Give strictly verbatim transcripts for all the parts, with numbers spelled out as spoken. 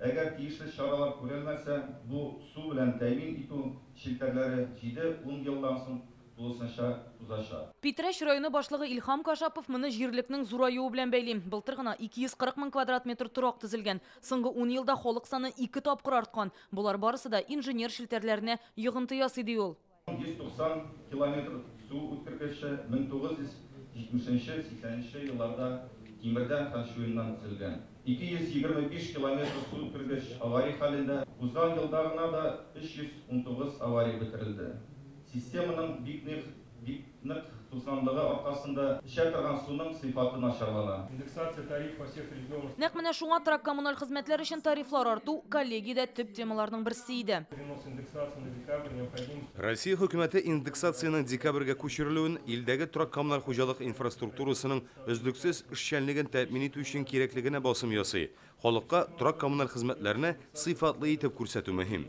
Әгәр тиешле чаралар күрелмәсә, бу су белән тәэмин итү шелтәләре җиде-ун елдан соң тулысынча узачак. Питрәч районы башлыгы Илхам Кашапов моны җирлекнең зураюы белән бәйли. Былтыр гына ике йөз кырык мең квадрат метр торак төзелгән. Соңгы ун елда халык саны ике тапкыр арткан. Булар барысы да инженер шелтәләренә йогынты ясый ди ул. йөз туксан километр су үткәргече мең тугыз йөз җитмешенче сиксәненче елларда Тимердән Ханшуеннан төзелгән. ике йөз егерме биш километр су үткәргеч авария хәлендә, узган елда гына да өч йөз ун тугыз авария бетерелде. Системаның бик нык тузганлыгы аркасында эчә торган суның сыйфаты начарлана. Индексация тарифы всех регионов. Нәкъ менә шуңа торак коммуналь хезмәтләр өчен тарифлар арту коллегиядә төп темаларның берсе иде. Россия хөкүмәте индексацияның декабрьгә күчерелүен илдәге торак коммуналь хуҗалык инфраструктурасының үзлексез эшчәнлеген тәэмин итү өчен кирәклегенә басым ясый. Халыкка торак коммуналь хезмәтләрне сыйфатлы итеп күрсәтү мөһим.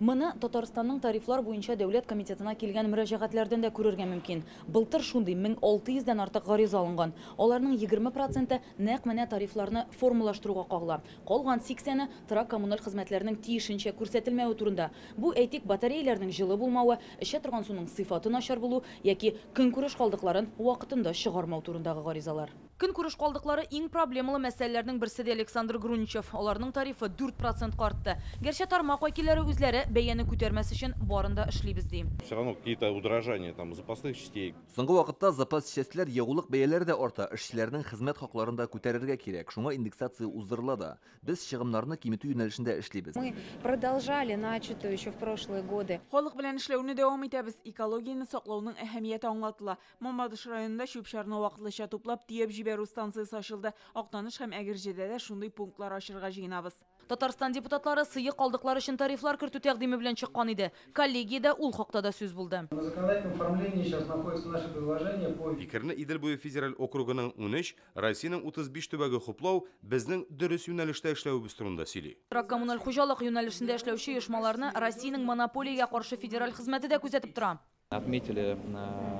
Моны Татарстанның тарифлар буенча дәүләт комитетына килгән мөрәҗәгатьләрдән дә күрергә мөмкин. Былтыр шундый мең алты йөздән артык гариз алынган. Аларның егерме проценты нәкъ менә тарифларны формалаштыруга кагыла. Калган сиксәне торак коммуналь хезмәтләрнең тиешенчә күрсәтелмәү турында. Бу әйтик батареяләрнең җылы булмавы, эчә торган суның сыйфаты начар булу яки көнкүреш калдыкларын вакытында чыгармау турындагы гаризалар. Көнкүреш калдыклары иң проблемалы мәсьәләләрнең берсе ди Александр Грунчев. Аларның тарифы дүрт процент артты. Гәрчә тармак вәкилләре үзләре бәяне күтәрмәс өчен барында эшлибез ди. Все равно какие-то удорожания там запасных частей. Соңгы вакытта запас частьләр ягулык бәяләре дә арта, эшчеләрнең хезмәт хакларында күтәрергә кирәк. Шуңа индексация уздырыла да. Без чыгымнарны киметү юнәлешендә эшлибез. Мы продолжали начатую еще в прошлые годы. Халык белән эшләүне дәвам итәбез. Экологияны саклауның әһәмияте аңлатыла. Мамадыш районында чүп-чарны вакытлыча туплап тиеп җибәрү станциясы ачылды. Актаныш һәм Әгерҗедә дә шундый пунктлар ачырга җыенабыз. Татарстан депутатлары сыйык калдыклар өчен тарифлар кертү тәкъдиме белән чыккан иде. Коллегиядә ул хакта да сүз булды. Фикерне Идел буе федераль округының унөч, Россиянең утыз биш төбәге хуплау безнең дөрес юнәлештә эшләүебез турында сөйли. Торак коммуналь хуҗалык юнәлешендә эшләүче оешмаларны Россиянең монополиягә каршы федераль хезмәте дә күзәтеп тора. Отметили,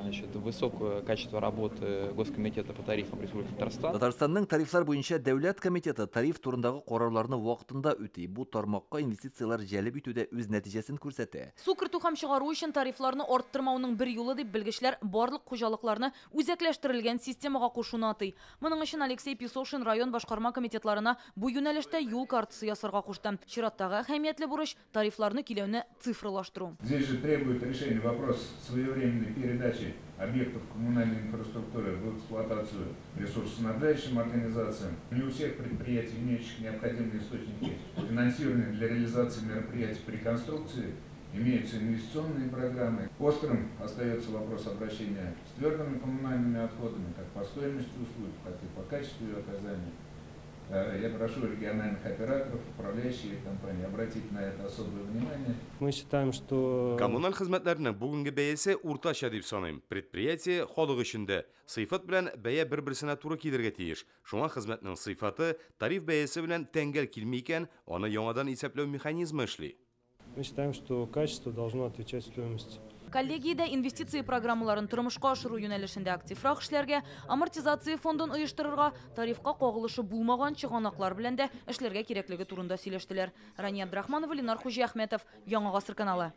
значит, высокое качество работы Госкомитета по тарифам Республики Татарстан. Татарстанның тарифлар буенча дәүләт комитеты тариф турындагы карарларны вакытында үти. Бу тармакка инвестицияләр җәлеп итүдә үз нәтиҗәсен күрсәтә. Су кертү һәм чыгару өчен тарифларны арттырмауның бер юлы дип белгечләр барлык хуҗалыкларны үзәкләштерелгән системага кушуны атый. Моның өчен Алексей Писошин район башкарма комитетларына бу юнәлештә юл картасы ясарга кушты. Чираттагы әһәмиятле бурыч тарифларны киләүне цифрлаштыру. Здесь же требует решения вопрос своевременной передачи объектов коммунальной инфраструктуры в эксплуатацию ресурсоснабжающим организациям. Не у всех предприятий, имеющих необходимые источники финансирования для реализации мероприятий по реконструкции, имеются инвестиционные программы. Острым остается вопрос обращения с твердыми коммунальными отходами, как по стоимости услуг, так и по качеству ее оказания. Я прошу региональных операторов, управляющие компании обратить на это особое внимание. Мы считаем, что коммуналь хезмәтләренең бүгенге бәясе уртача дип саныйм. Предприятие халык өчен дә сыйфат белән бәя бер-берсенә туры килергә тиеш. Шуңа хезмәтнең сыйфаты тариф бәясе белән тәңгәл килми икән, аны яңадан исәпләү механизмы эшли. Мы считаем, что качество должно отвечать стоимости. Коллегиядә инвестиция программаларын тормышка ашыру юнәлешендә активрак эшләргә, амортизация фондын оештырырга, тарифка кагылышы булмаган чыганаклар белән дә эшләргә кирәклеге турында сөйләштеләр. Рания Абдрахманова, Линар Хуҗиәхмәтов, Яңа Гасыр каналы.